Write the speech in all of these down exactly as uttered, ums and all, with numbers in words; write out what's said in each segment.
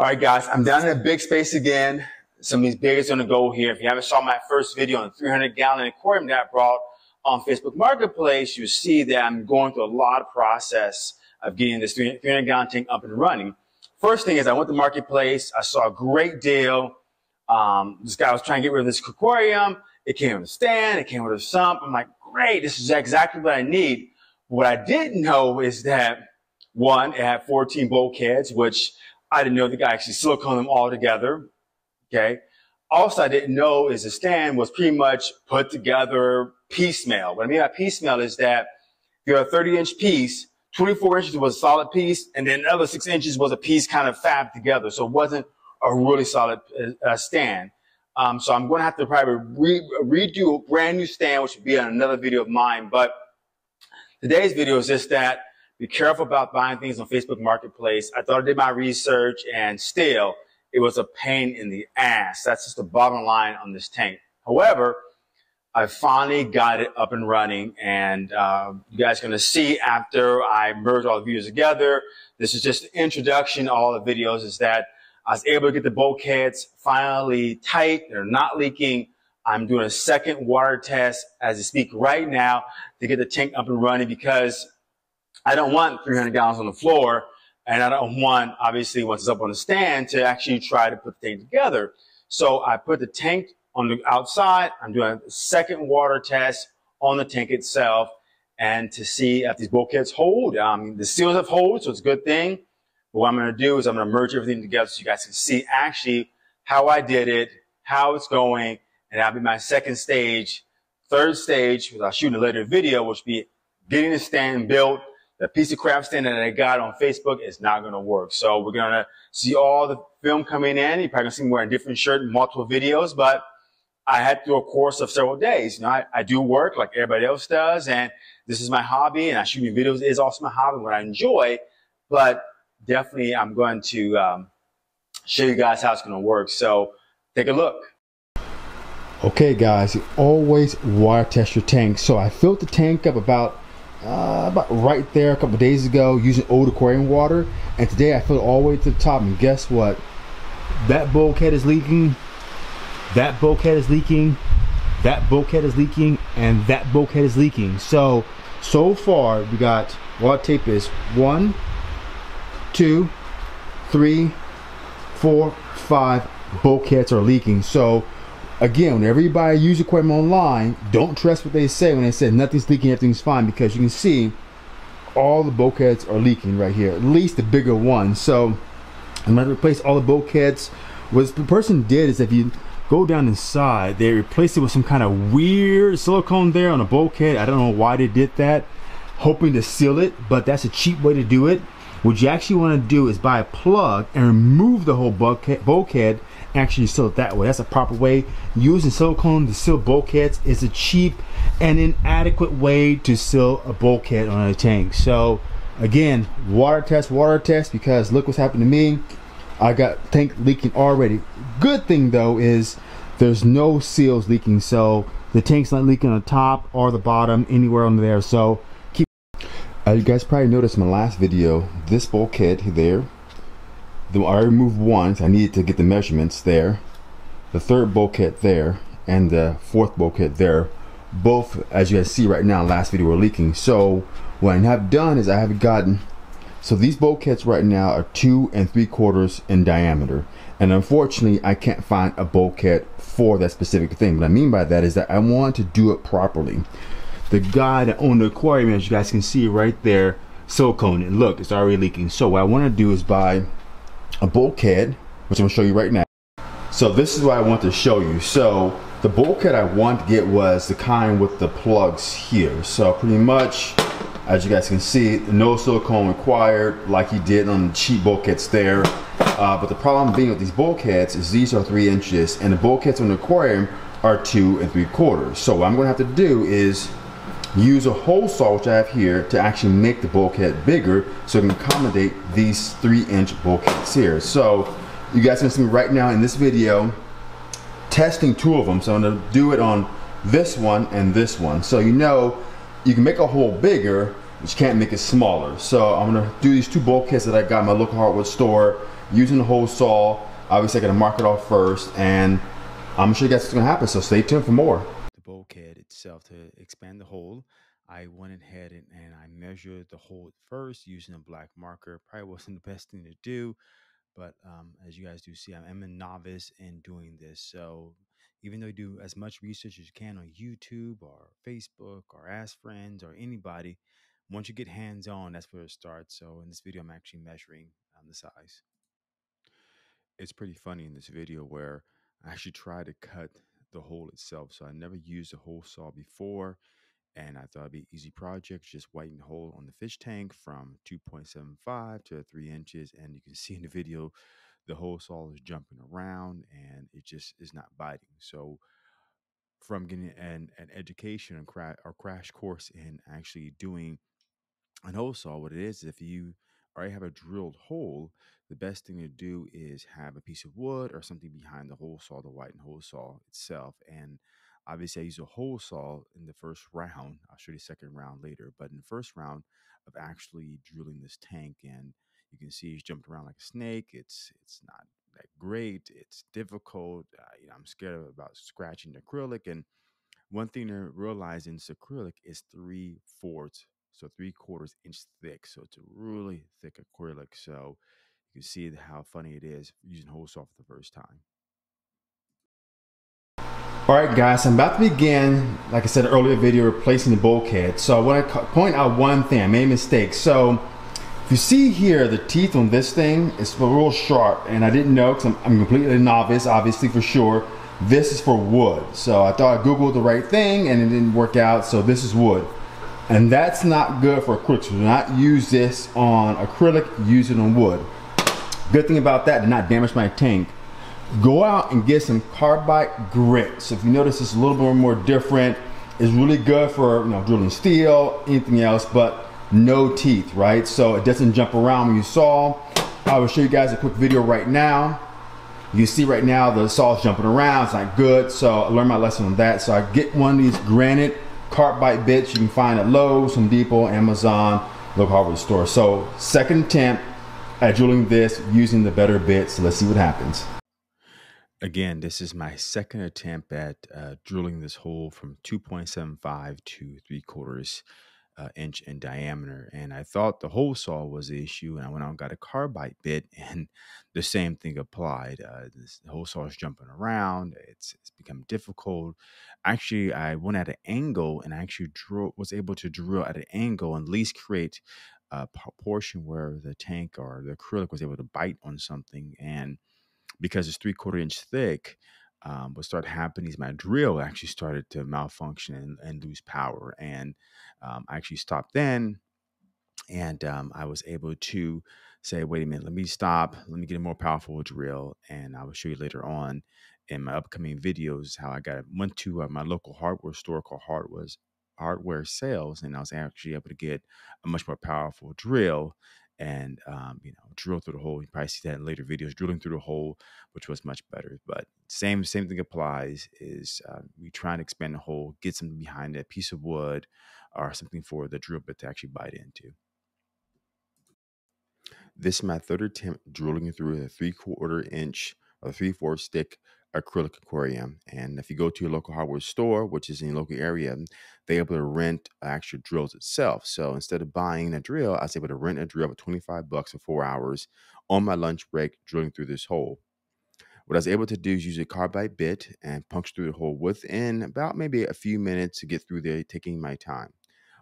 All right, guys, I'm down in a big space again. Some of these biggest on the go here. If you haven't saw my first video on the three hundred gallon aquarium that I brought on Facebook Marketplace, you see that I'm going through a lot of process of getting this three hundred gallon tank up and running. First thing is I went to Marketplace. I saw a great deal. Um, this guy was trying to get rid of this aquarium. It came with a stand. It came with a sump. I'm like, great, this is exactly what I need. What I didn't know is that, one, it had fourteen bulkheads, which I didn't know the guy actually siliconed them all together, okay? Also, I didn't know is the stand was pretty much put together piecemeal. What I mean by piecemeal is that you have a thirty inch piece, twenty-four inches was a solid piece, and then another six inches was a piece kind of fabbed together, so it wasn't a really solid uh, stand. Um, so I'm going to have to probably re redo a brand new stand, which would be on another video of mine, but today's video is just that. Be careful about buying things on Facebook Marketplace. I thought I did my research, and still, it was a pain in the ass. That's just the bottom line on this tank. However, I finally got it up and running, and uh, you guys are going to see after I merge all the videos together. This is just an introduction to all the videos, is that I was able to get the bulkheads finally tight. They're not leaking. I'm doing a second water test as I speak right now to get the tank up and running, because I don't want three hundred gallons on the floor, and I don't want, obviously, once it's up on the stand, to actually try to put the tank together. So I put the tank on the outside. I'm doing a second water test on the tank itself, and to see if these bulkheads hold. Um, the seals have hold, so it's a good thing. But what I'm going to do is I'm going to merge everything together so you guys can see actually how I did it, how it's going, and that'll be my second stage. Third stage, because I'll shoot a later video, which will be getting the stand built. The piece of crap stand that I got on Facebook is not going to work. So we're going to see all the film coming in. You're probably going to see me wearing a different shirt in multiple videos, but I had through a course of several days. You know, I, I do work like everybody else does, and this is my hobby, and I shooting videos is also my hobby, what I enjoy, but definitely I'm going to um, show you guys how it's going to work. So take a look. Okay, guys, you always water test your tank. So I filled the tank up about Uh, about right there a couple of days ago using old aquarium water, and today I filled it all the way to the top, and guess what? That bulkhead is leaking, that bulkhead is leaking, that bulkhead is leaking, and that bulkhead is leaking. So, so far we got, water tape is one, two, three, four, five bulkheads are leaking. So again, when everybody uses aquarium online, don't trust what they say when they say nothing's leaking, everything's fine, because you can see all the bulkheads are leaking right here, at least the bigger ones. So I'm going to replace all the bulkheads. What the person did is, if you go down inside, they replaced it with some kind of weird silicone there on a bulkhead. I don't know why they did that, hoping to seal it, but that's a cheap way to do it. What you actually want to do is buy a plug and remove the whole bulkhead, actually seal it that way. That's a proper way. Using silicone to seal bulkheads is a cheap and inadequate way to seal a bulkhead on a tank. So again, water test, water test, because look what's happened to me. I got tank leaking already. Good thing though is there's no seals leaking, so the tank's not leaking on the top or the bottom, anywhere on there. So keep uh, you guys probably noticed in my last video, this bulkhead there, I removed one, so I needed to get the measurements there, the third bulkhead there, and the fourth bulkhead there. Both, as you guys see right now, last video were leaking. So what I have done is I have gotten, so these bulkheads right now are two and three quarters in diameter, and unfortunately I can't find a bulkhead for that specific thing. What I mean by that is that I want to do it properly. The guy that owned the aquarium, as you guys can see right there, silicone, and look, it's already leaking. So what I want to do is buy a bulkhead, which I'm gonna show you right now. So this is what I want to show you. So the bulkhead I want to get was the kind with the plugs here. So pretty much, as you guys can see, no silicone required, like he did on the cheap bulkheads there. Uh, but the problem being with these bulkheads is these are three inches, and the bulkheads on the aquarium are two and three quarters. So what I'm gonna have to do is use a hole saw, which I have here, to actually make the bulkhead bigger so it can accommodate these three inch bulkheads here. So you guys can see me right now in this video testing two of them. So I'm going to do it on this one and this one. So you know you can make a hole bigger, but you can't make it smaller. So I'm gonna do these two bulkheads that I got in my local hardwood store using the whole saw. Obviously I gotta mark it off first, and I'm sure that's gonna happen, so stay tuned for more. The bulkhead itself, to expand the hole, I went ahead and, and I measured the hole first using a black marker. Probably wasn't the best thing to do, but um, as you guys do see, I am a novice in doing this. So even though you do as much research as you can on YouTube or Facebook or ask friends or anybody, once you get hands-on, that's where it starts. So in this video, I'm actually measuring um, the size. It's pretty funny in this video where I actually tried to cut the hole itself. So I never used a hole saw before, and I thought it'd be an easy project, just whiten the hole on the fish tank from two point seven five to three inches. And you can see in the video, the hole saw is jumping around and it just is not biting. So from getting an, an education and cra or crash course in actually doing an hole saw, what it is, if you already have a drilled hole, the best thing to do is have a piece of wood or something behind the hole saw, the whitened hole saw itself. And obviously, I used a hole saw in the first round. I'll show you the second round later. But in the first round of actually drilling this tank, and you can see it's jumped around like a snake. It's it's not that great. It's difficult. Uh, you know, I'm scared about scratching the acrylic. And one thing to realize in this acrylic is three fourths, so three quarters inch thick. So it's a really thick acrylic. So you can see how funny it is using hole saw for the first time. All right, guys, I'm about to begin, like I said in the earlier video, replacing the bulkhead. So I want to point out one thing. I made a mistake. So if you see here, the teeth on this thing is real sharp, and I didn't know because I'm, I'm completely a novice, obviously, for sure. This is for wood. So I thought I Googled the right thing, and it didn't work out, so this is wood. And that's not good for acrylic. So do not use this on acrylic, use it on wood. Good thing about that, did not damage my tank. Go out and get some carbide grit. So if you notice, it's a little bit more different. It's really good for, you know, drilling steel, anything else, but no teeth, right? So it doesn't jump around when you saw. I will show you guys a quick video right now. You see right now the saw's jumping around. It's not good. So I learned my lesson on that. So I get one of these granite carbide bits you can find at Lowe's, Home Depot, Amazon, local hardware store. So second attempt at drilling this using the better bits. So let's see what happens. Again, this is my second attempt at uh, drilling this hole from two point seven five to three quarters uh, inch in diameter. And I thought the hole saw was the issue, and I went out and got a carbide bit, and the same thing applied. Uh, this, the hole saw is jumping around. It's, it's become difficult. Actually, I went at an angle, and I actually drew, was able to drill at an angle and at least create a portion where the tank or the acrylic was able to bite on something. And because it's three quarter inch thick, um, what started happening is my drill actually started to malfunction and, and lose power. And um, I actually stopped then, and um, I was able to say, wait a minute, let me stop. Let me get a more powerful drill. And I will show you later on in my upcoming videos how I got went to uh, my local hardware store called Hardware's, Hardware Sales, and I was actually able to get a much more powerful drill. And, um, you know, drill through the hole. You probably see that in later videos, drilling through the hole, which was much better. But same same thing applies is uh, we try and expand the hole, get something behind it, a piece of wood or something for the drill bit to actually bite into. This is my third attempt drilling through a three quarter inch or three fourths thick acrylic aquarium. And if you go to your local hardware store, which is in your local area, they're able to rent actual drills itself. So instead of buying a drill, I was able to rent a drill for twenty-five bucks for four hours on my lunch break, drilling through this hole. What I was able to do is use a carbide bit and puncture through the hole within about maybe a few minutes to get through there, taking my time.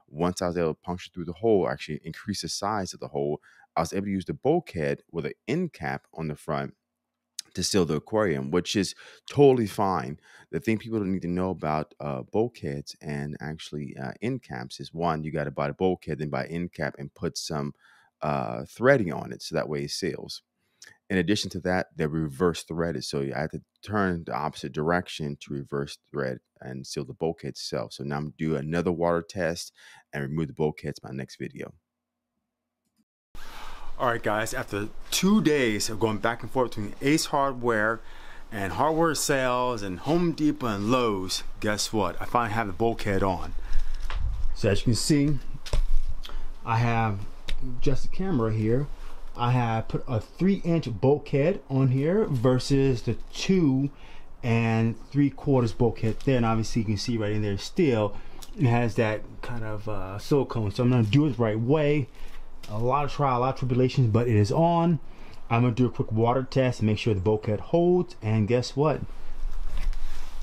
Once I was able to puncture through the hole, actually increase the size of the hole, I was able to use the bulkhead with an end cap on the front to seal the aquarium, which is totally fine. The thing people don't need to know about uh, bulkheads and actually uh, end caps is, one, you got to buy the bulkhead, then buy end cap and put some uh, threading on it so that way it seals. In addition to that, they're reverse threaded, so I had to turn the opposite direction to reverse thread and seal the bulkhead itself. So now I'm gonna do another water test and remove the bulkheads in my next video. All right, guys, after two days of going back and forth between Ace Hardware and Hardware Sales and Home Depot and Lowe's, guess what? I finally have the bulkhead on. So as you can see, I have just a camera here. I have put a three inch bulkhead on here versus the two and three quarters bulkhead there, and obviously you can see right in there still it has that kind of uh, silicone. So I'm gonna do it the right way. A lot of trial, a lot of tribulations, but it is on. I'm gonna do a quick water test and make sure the bulkhead holds, and guess what?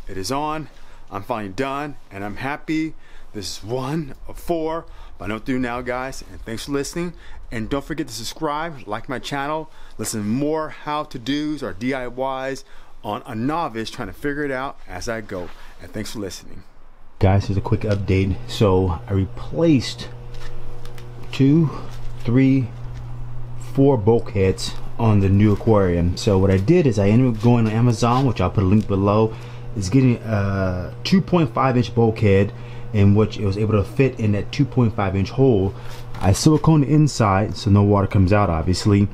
It is on. I'm finally done and I'm happy. This is one of four, but I know through now, guys, and thanks for listening. And don't forget to subscribe, like my channel, listen to more how-to-dos or D I Ys on a novice trying to figure it out as I go. And thanks for listening. Guys, here's a quick update. So I replaced two, three, four bulkheads on the new aquarium. So what I did is I ended up going on Amazon, which I'll put a link below. It's getting a two point five inch bulkhead, in which it was able to fit in that two point five inch hole. I silicone the inside so no water comes out, obviously.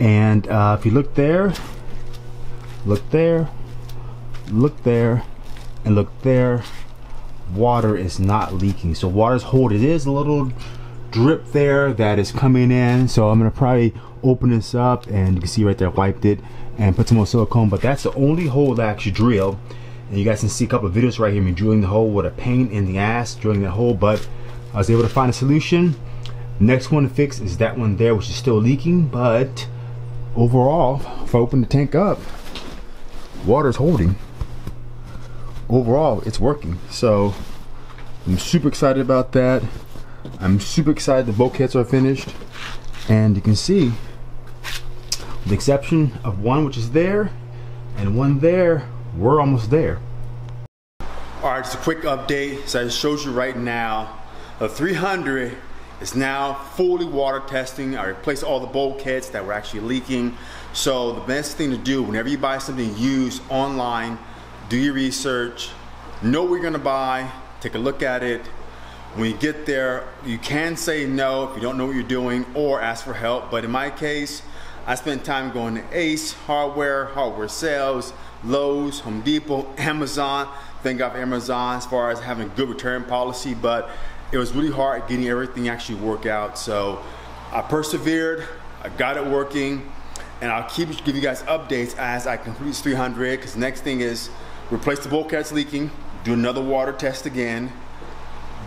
And uh, if you look there, look there, look there, and look there, water is not leaking. So water's holding. It is a little drip there that is coming in. So I'm gonna probably open this up, and you can see right there, I wiped it and put some more silicone. But that's the only hole that I actually drilled. And you guys can see a couple of videos right here, me drilling the hole with a pain in the ass, drilling that hole, but I was able to find a solution. Next one to fix is that one there, which is still leaking, but overall, if I open the tank up, water's holding. Overall, it's working. So I'm super excited about that. I'm super excited the bulkheads are finished. And you can see, with the exception of one which is there and one there, we're almost there. All right, just a quick update. So I just showed you right now, the three hundred is now fully water testing. I replaced all the bulkheads that were actually leaking. So the best thing to do whenever you buy something used online, do your research, know what you're gonna buy, take a look at it. When you get there, you can say no if you don't know what you're doing, or ask for help. But in my case, I spent time going to Ace Hardware, Hardware Sales, Lowe's, Home Depot, Amazon. Thank God for Amazon as far as having a good return policy, but it was really hard getting everything actually work out. So I persevered, I got it working, and I'll keep give you guys updates as I complete this three hundred, because next thing is replace the bulkheads leaking, do another water test again,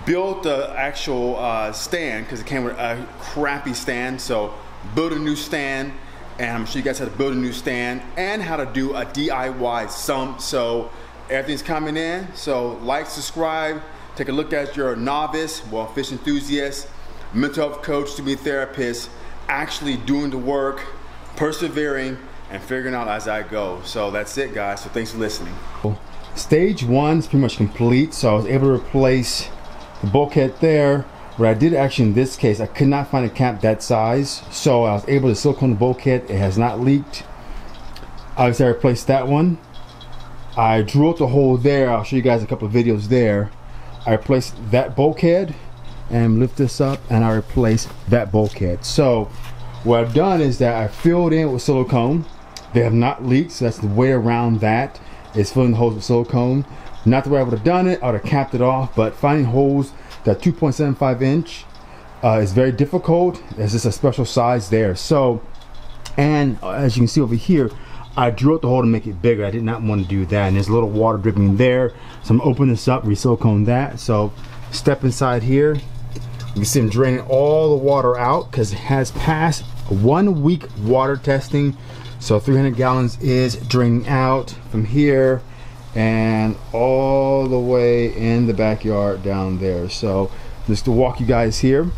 build the actual uh, stand, because it came with a crappy stand, so build a new stand. And I'm sure you guys how to build a new stand and how to do a D I Y sump. So everything's coming in. So like, subscribe, take a look at your novice, well, fish enthusiast, mental health coach to be a therapist, actually doing the work, persevering, and figuring out as I go. So that's it, guys. So thanks for listening. Stage one is pretty much complete. So I was able to replace the bulkhead there. What I did actually in this case, I could not find a cap that size, so I was able to silicone the bulkhead. It has not leaked. Obviously I replaced that one. I drew out the hole there. I'll show you guys a couple of videos there. I replaced that bulkhead and lift this up, and I replaced that bulkhead. So what I've done is that I filled in with silicone. They have not leaked, so that's the way around that, is filling the holes with silicone. Not the way I would have done it, I would have capped it off, but finding holes that two point seven five inch uh, is very difficult. It's just a special size there. So, and as you can see over here, I drew out the hole to make it bigger. I did not want to do that, and there's a little water dripping there. So I'm gonna open this up, re-silicone that. So step inside here. You can see I'm draining all the water out because it has passed one week water testing. So three hundred gallons is draining out from here and all the way in the backyard down there. So just to walk you guys here,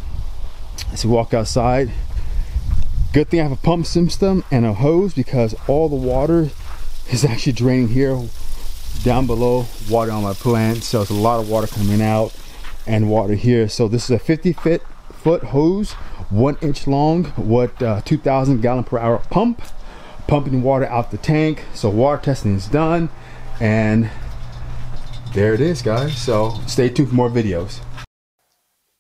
as we walk outside, good thing I have a pump system and a hose, because all the water is actually draining here down below, water on my plant. So it's a lot of water coming out and water here. So this is a fifty foot hose, one inch long, what uh, two thousand gallon per hour pump, pumping water out the tank. So water testing is done. And there it is, guys. So stay tuned for more videos.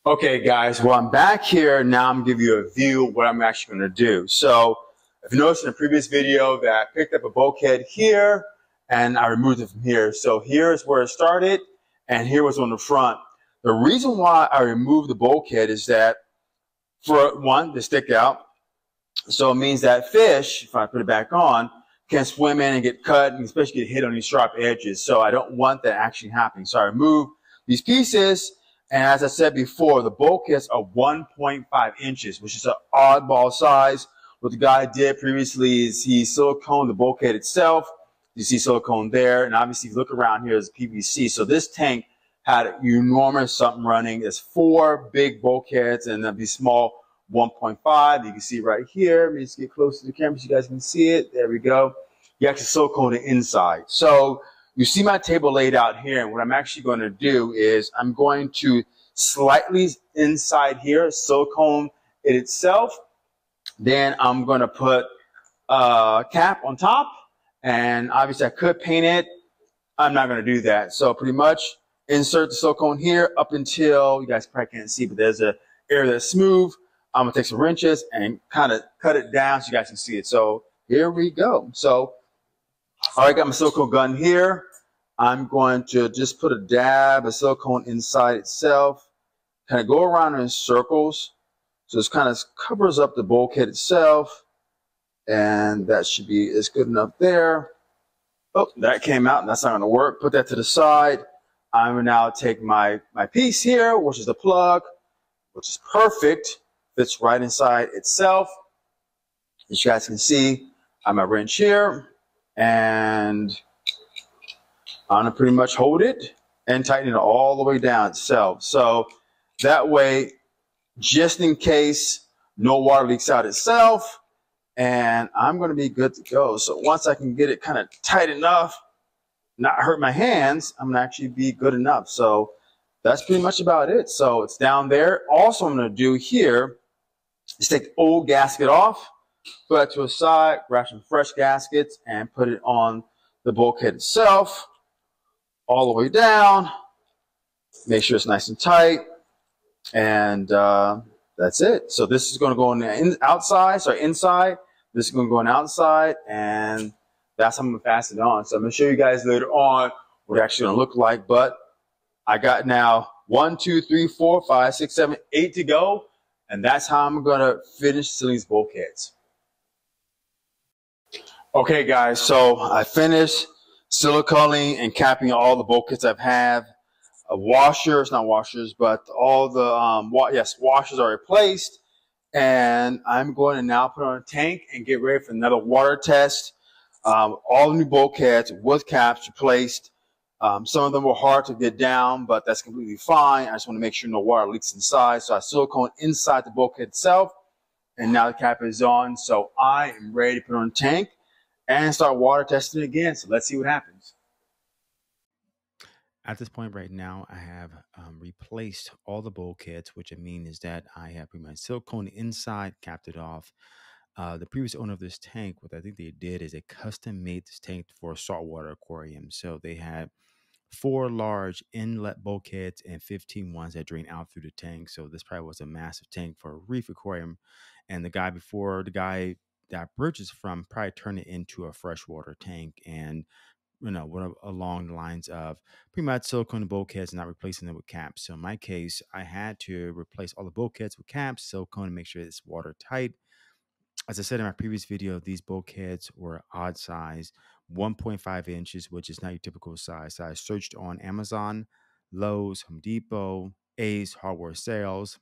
Okay, guys, well, I'm back here. Now I'm giving you a view of what I'm actually going to do. So if you noticed in the previous video that I picked up a bulkhead here and I removed it from here. So here's where it started, and here was on the front. The reason why I removed the bulkhead is that for one, to stick out. So it means that fish, if I put it back on, can swim in and get cut and especially get hit on these sharp edges. So I don't want that actually happening. So I remove these pieces. And as I said before, the bulkheads are one point five inches, which is an oddball size. What the guy did previously is he siliconed the bulkhead itself. You see silicone there. And obviously, if you look around here, is P V C. So this tank had an enormous something running. There's four big bulkheads and then these small one point five. You can see right here. Let me just get close to the camera so you guys can see it. There we go. You actually silicone the inside. So you see my table laid out here. And what I'm actually going to do is I'm going to slightly inside here, silicone it itself. Then I'm going to put a cap on top. And obviously, I could paint it. I'm not going to do that. So pretty much insert the silicone here up until, you guys probably can't see, but there's an area that's smooth. I'm going to take some wrenches and kind of cut it down so you guys can see it. So here we go. So, all right, got my silicone gun here. I'm going to just put a dab of silicone inside itself. Kind of go around in circles. So this kind of covers up the bulkhead itself. And that should be is good enough there. Oh, that came out. And that's not going to work. Put that to the side. I'm going to now take my, my piece here, which is the plug, which is perfect. Fits right inside itself. As you guys can see, I'm a wrench here. And I'm going to pretty much hold it and tighten it all the way down itself. So that way, just in case no water leaks out itself, and I'm going to be good to go. So once I can get it kind of tight enough, not hurt my hands, I'm going to actually be good enough. So that's pretty much about it. So it's down there. Also, I'm going to do here is take the old gasket off, put it to a side, grab some fresh gaskets, and put it on the bulkhead itself all the way down. Make sure it's nice and tight. And uh, that's it. So this is going to go on the in, outside, sorry, inside. This is going to go on outside, and that's how I'm going to fasten it on. So I'm going to show you guys later on what it's actually going to look like. But I got now one, two, three, four, five, six, seven, eight to go, and that's how I'm going to finish sealing these bulkheads. Okay, guys, so I finished siliconing and capping all the bulkheads I've had. Washers, not washers, but all the, um, wa yes, washers are replaced. And I'm going to now put on a tank and get ready for another water test. Um, all the new bulkheads with caps replaced. Um, some of them were hard to get down, but that's completely fine. I just want to make sure no water leaks inside. So I silicone inside the bulkhead itself. And now the cap is on. So I am ready to put on a tank and start water testing again. So let's see what happens. At this point right now, I have um, replaced all the bulkheads, which I mean is that I have put my silicone inside, capped it off. Uh, the previous owner of this tank, what I think they did is they custom made this tank for a saltwater aquarium. So they had four large inlet bulkheads and fifteen ones that drain out through the tank. So this probably was a massive tank for a reef aquarium. And the guy before, the guy that I purchased from probably turned it into a freshwater tank, and you know, what along the lines of pretty much silicone bulkheads and not replacing them with caps. So in my case, I had to replace all the bulkheads with caps, silicone, and make sure it's watertight. As I said in my previous video, these bulkheads were odd size, one point five inches, which is not your typical size. So I searched on Amazon, Lowe's, Home Depot, Ace, Hardware Sales,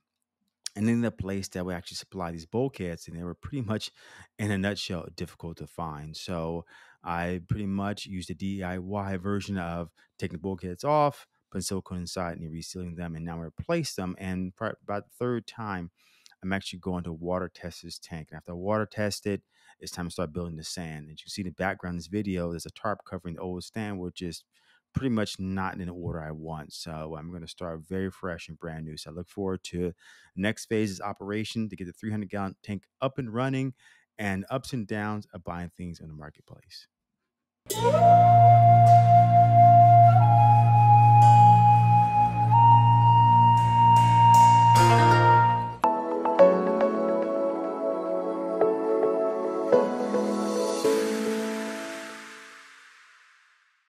and then the place that would actually supply these bulkheads, and they were pretty much, in a nutshell, difficult to find. So I pretty much used a D I Y version of taking the bulkheads off, putting silicone inside, and resealing them, and now replace them. And about the third time, I'm actually going to water test this tank. And after I water test it, it's time to start building the sand. And you can see in the background of this video, there's a tarp covering the old stand, which is pretty much not in the order I want. So I'm going to start very fresh and brand new. So I look forward to next phase's operation to get the three hundred gallon tank up and running, and ups and downs of buying things in the marketplace.